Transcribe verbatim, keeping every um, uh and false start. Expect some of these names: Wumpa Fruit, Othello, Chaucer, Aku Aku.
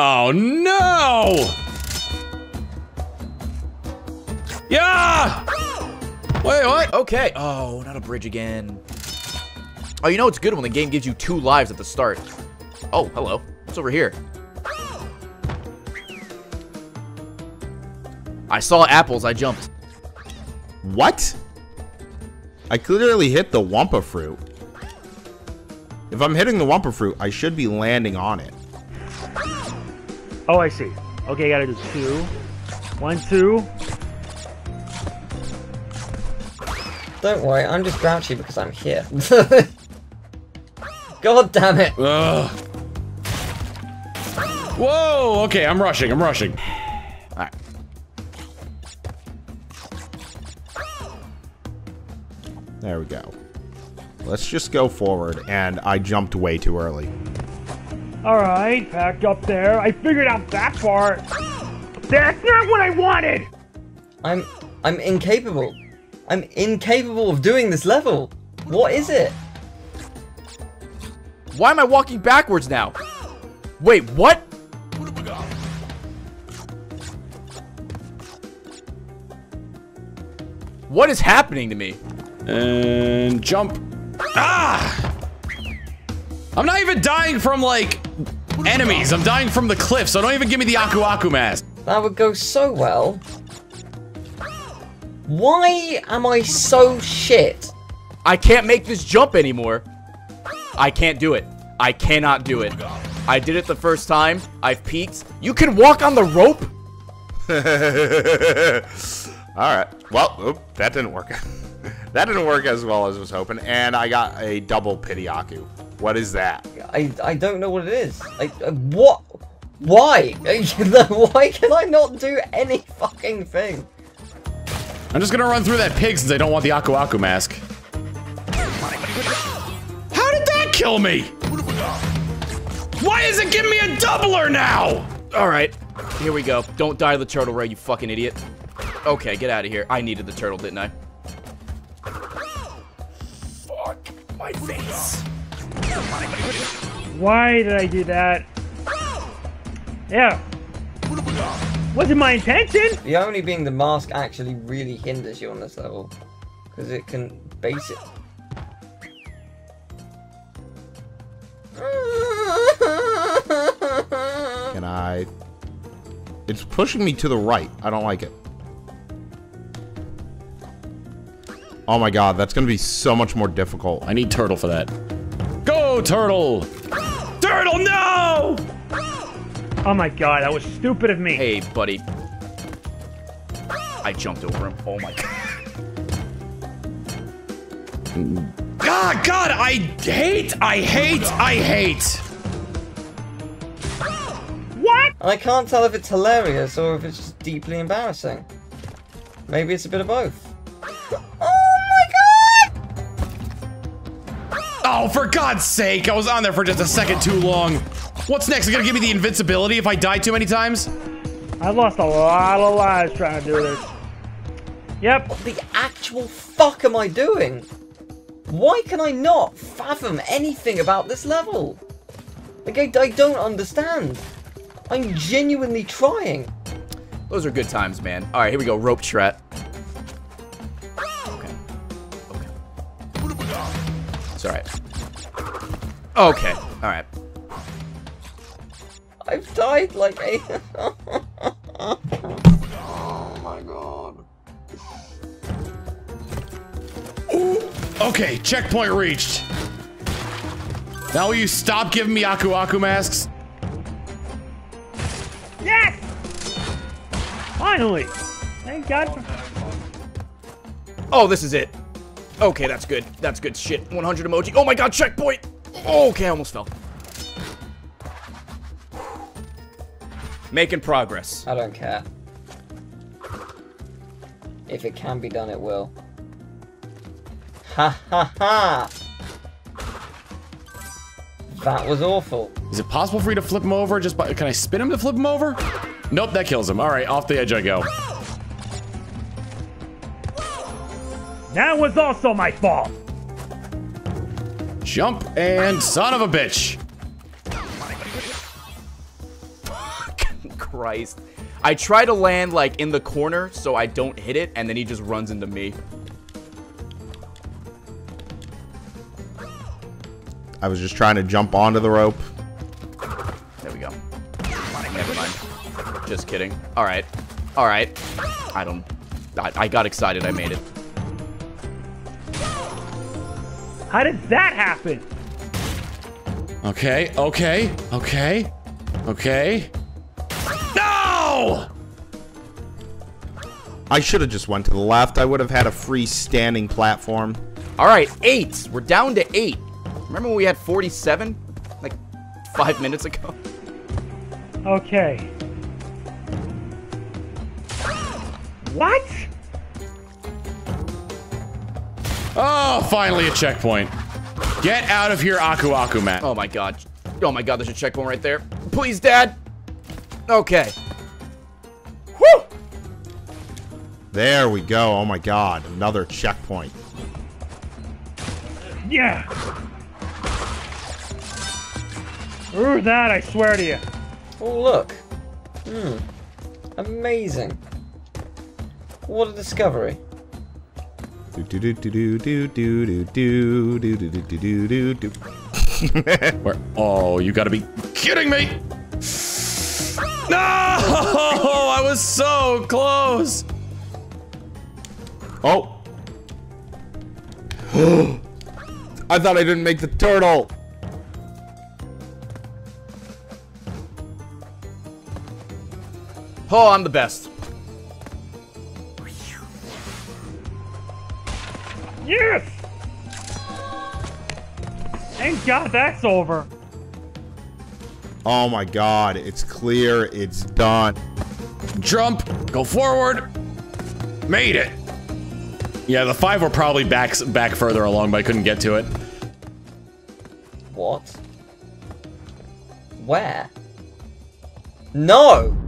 Oh no! Yeah! Wait, what? Okay. Oh, not a bridge again. Oh, you know it's good when the game gives you two lives at the start. Oh, hello. What's over here? I saw apples. I jumped. What? I clearly hit the Wumpa Fruit. If I'm hitting the Wumpa Fruit, I should be landing on it. Oh, I see. Okay, I gotta do two. One, two. Don't worry, I'm just grouchy because I'm here. God damn it! Ugh. Whoa! Okay, I'm rushing, I'm rushing. Alright. There we go. Let's just go forward, and I jumped way too early. Alright, packed up there. I figured out that part! That's not what I wanted! I'm... I'm incapable. I'm incapable of doing this level. What is it? Why am I walking backwards now? Wait, what? What have I got? What is happening to me? And jump. Ah! I'm not even dying from like enemies. I'm dying from the cliff, so don't even give me the Aku Aku mask. That would go so well. Why am I so shit? I can't make this jump anymore. I can't do it. I cannot do it. I did it the first time. I've peaked. You can walk on the rope? Alright. Well, oop, that didn't work. That didn't work as well as I was hoping. And I got a double pity Aku. What is that? I, I don't know what it is. I, uh, what? Why? Why can I not do any fucking thing? I'm just gonna run through that pig since I don't want the Aku Aku mask. How did that kill me? Why is it giving me a doubler now? All right, here we go. Don't die to the turtle ray, you fucking idiot. Okay, get out of here. I needed the turtle, didn't I? Fuck my face. Why did I do that? Yeah. Wasn't my intention! The only being the mask actually really hinders you on this level. Because it can base it. Can I... It's pushing me to the right. I don't like it. Oh my god, that's gonna be so much more difficult. I need turtle for that. Go, turtle! Turtle, no! Oh my god, that was stupid of me. Hey, buddy. I jumped over him. Oh my god. God, god, I hate, I hate, I hate. What? I can't tell if it's hilarious or if it's just deeply embarrassing. Maybe it's a bit of both. Oh my god! Oh, for god's sake, I was on there for just a second too long. What's next? It's gonna give me the invincibility if I die too many times? I lost a lot of lives trying to do this. Yep. What the actual fuck am I doing? Why can I not fathom anything about this level? Like, I, I don't understand. I'm genuinely trying. Those are good times, man. All right, here we go. Rope shrat. Okay. Okay. It's all right. Okay. All right. I've died like a... Oh my god. Ooh. Okay, checkpoint reached. Now will you stop giving me Aku Aku masks? Yes! Finally! Thank god for... Oh, this is it. Okay, that's good. That's good shit. one hundred emoji. Oh my god, checkpoint! Okay, I almost fell. Making progress. I don't care. If it can be done, it will. Ha ha ha! That was awful. Is it possible for you to flip him over? Just by, can I spin him to flip him over? Nope, that kills him. All right, off the edge I go. That was also my fault. Jump and son of a bitch. Christ. I try to land, like, in the corner so I don't hit it, and then he just runs into me. I was just trying to jump onto the rope. There we go. Never mind. Just kidding. All right. All right. I don't... I, I got excited. I made it. How did that happen? Okay, okay, okay, okay. No! I should have just went to the left. I would have had a free standing platform. All right, eight. We're down to eight. Remember when we had forty-seven? Like five minutes ago? Okay. What? Oh, finally a checkpoint. Get out of here, Aku Aku, man. Oh, my God. Oh, my God. There's a checkpoint right there. Please, Dad. Okay. Whew. There we go. Oh, my God. Another checkpoint. Yeah. Ooh, that, I swear to you. Oh, look. Mm. Amazing. What a discovery. Where? Oh, you gotta be kidding me! No! I was so close! Oh! I thought I didn't make the turtle! Oh, I'm the best. Yes! Thank God that's over. Oh my God, it's clear, it's done. Jump, go forward. Made it. Yeah, the five were probably back, back further along, but I couldn't get to it. What? Where? No!